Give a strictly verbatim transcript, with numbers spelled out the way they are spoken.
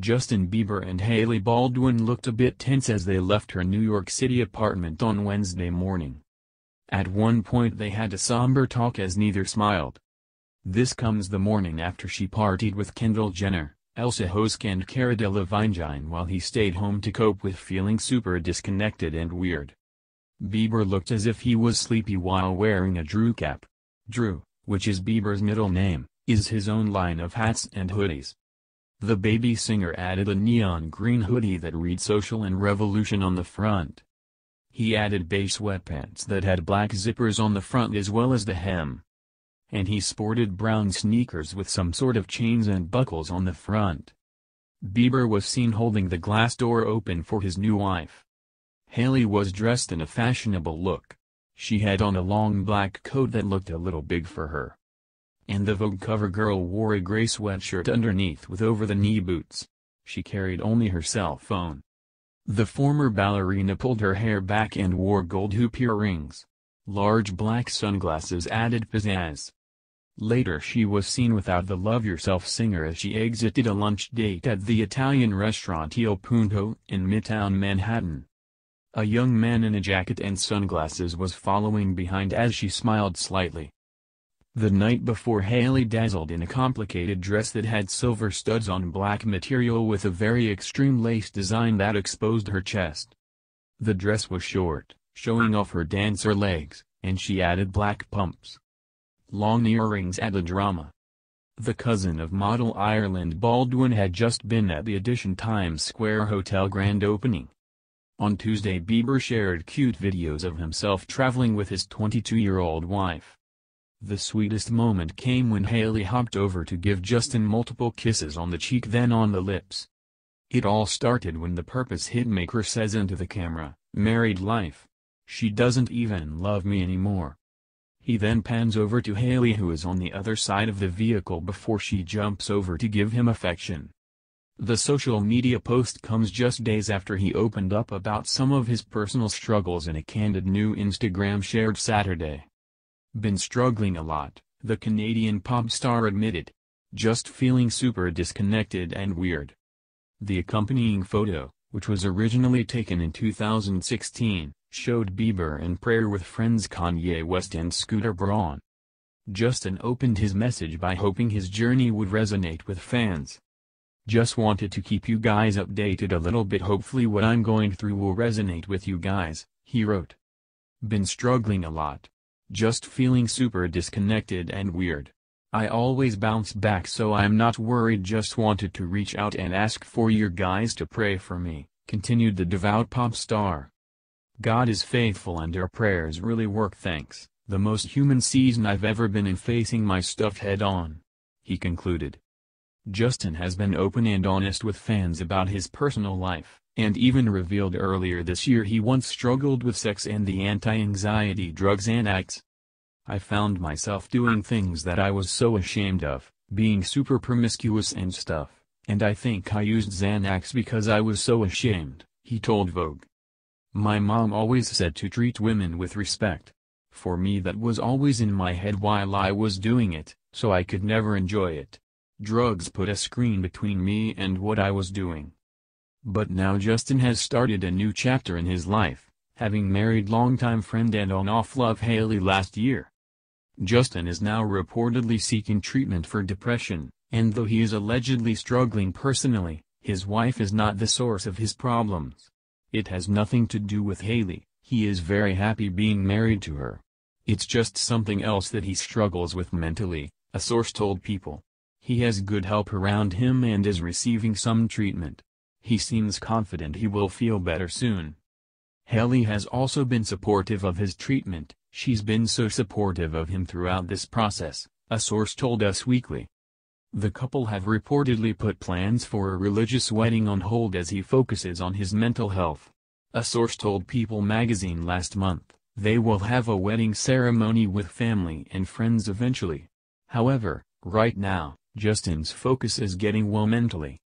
Justin Bieber and Hailey Baldwin looked a bit tense as they left her New York City apartment on Wednesday morning. At one point they had a somber talk as neither smiled. This comes the morning after she partied with Kendall Jenner, Elsa Hosk and Cara Delevingne while he stayed home to cope with feeling super disconnected and weird. Bieber looked as if he was sleepy while wearing a Drew cap. Drew, which is Bieber's middle name, is his own line of hats and hoodies. The baby singer added a neon green hoodie that read Social and Revolution on the front. He added beige sweatpants that had black zippers on the front as well as the hem. And he sported brown sneakers with some sort of chains and buckles on the front. Bieber was seen holding the glass door open for his new wife. Hailey was dressed in a fashionable look. She had on a long black coat that looked a little big for her. And the Vogue cover girl wore a gray sweatshirt underneath with over-the-knee boots. She carried only her cell phone. The former ballerina pulled her hair back and wore gold hoop earrings. Large black sunglasses added pizzazz. Later she was seen without the Love Yourself singer as she exited a lunch date at the Italian restaurant Il Punto in Midtown Manhattan. A young man in a jacket and sunglasses was following behind as she smiled slightly. The night before, Hailey dazzled in a complicated dress that had silver studs on black material with a very extreme lace design that exposed her chest. The dress was short, showing off her dancer legs, and she added black pumps. Long earrings add a drama. The cousin of model Ireland Baldwin had just been at the Edition Times Square Hotel grand opening. On Tuesday, Bieber shared cute videos of himself traveling with his twenty-two-year-old wife. The sweetest moment came when Hailey hopped over to give Justin multiple kisses on the cheek then on the lips. It all started when the Purpose hitmaker says into the camera, "Married life. She doesn't even love me anymore." He then pans over to Hailey who is on the other side of the vehicle before she jumps over to give him affection. The social media post comes just days after he opened up about some of his personal struggles in a candid new Instagram shared Saturday. "Been struggling a lot," the Canadian pop star admitted. "Just feeling super disconnected and weird." The accompanying photo, which was originally taken in two thousand sixteen, showed Bieber in prayer with friends Kanye West and Scooter Braun. Justin opened his message by hoping his journey would resonate with fans. "Just wanted to keep you guys updated a little bit. Hopefully what I'm going through will resonate with you guys," he wrote. "Been struggling a lot. Just feeling super disconnected and weird. I always bounce back, so I'm not worried. Just wanted to reach out and ask for your guys to pray for me," continued the devout pop star. "God is faithful and our prayers really work. Thanks, the most human season I've ever been in, facing my stuff head on," he concluded. Justin has been open and honest with fans about his personal life, and even revealed earlier this year he once struggled with sex and the anti-anxiety drug Xanax. "I found myself doing things that I was so ashamed of, being super promiscuous and stuff, and I think I used Xanax because I was so ashamed," he told Vogue. "My mom always said to treat women with respect. For me that was always in my head while I was doing it, so I could never enjoy it. Drugs put a screen between me and what I was doing." But now Justin has started a new chapter in his life, having married longtime friend and on-off love Hailey last year. Justin is now reportedly seeking treatment for depression, and though he is allegedly struggling personally, his wife is not the source of his problems. "It has nothing to do with Hailey. He is very happy being married to her. It's just something else that he struggles with mentally," a source told People. "He has good help around him and is receiving some treatment. He seems confident he will feel better soon." Hailey has also been supportive of his treatment. "She's been so supportive of him throughout this process," a source told Us Weekly. The couple have reportedly put plans for a religious wedding on hold as he focuses on his mental health. A source told People magazine last month, "They will have a wedding ceremony with family and friends eventually. However, right now, Justin's focus is getting well mentally."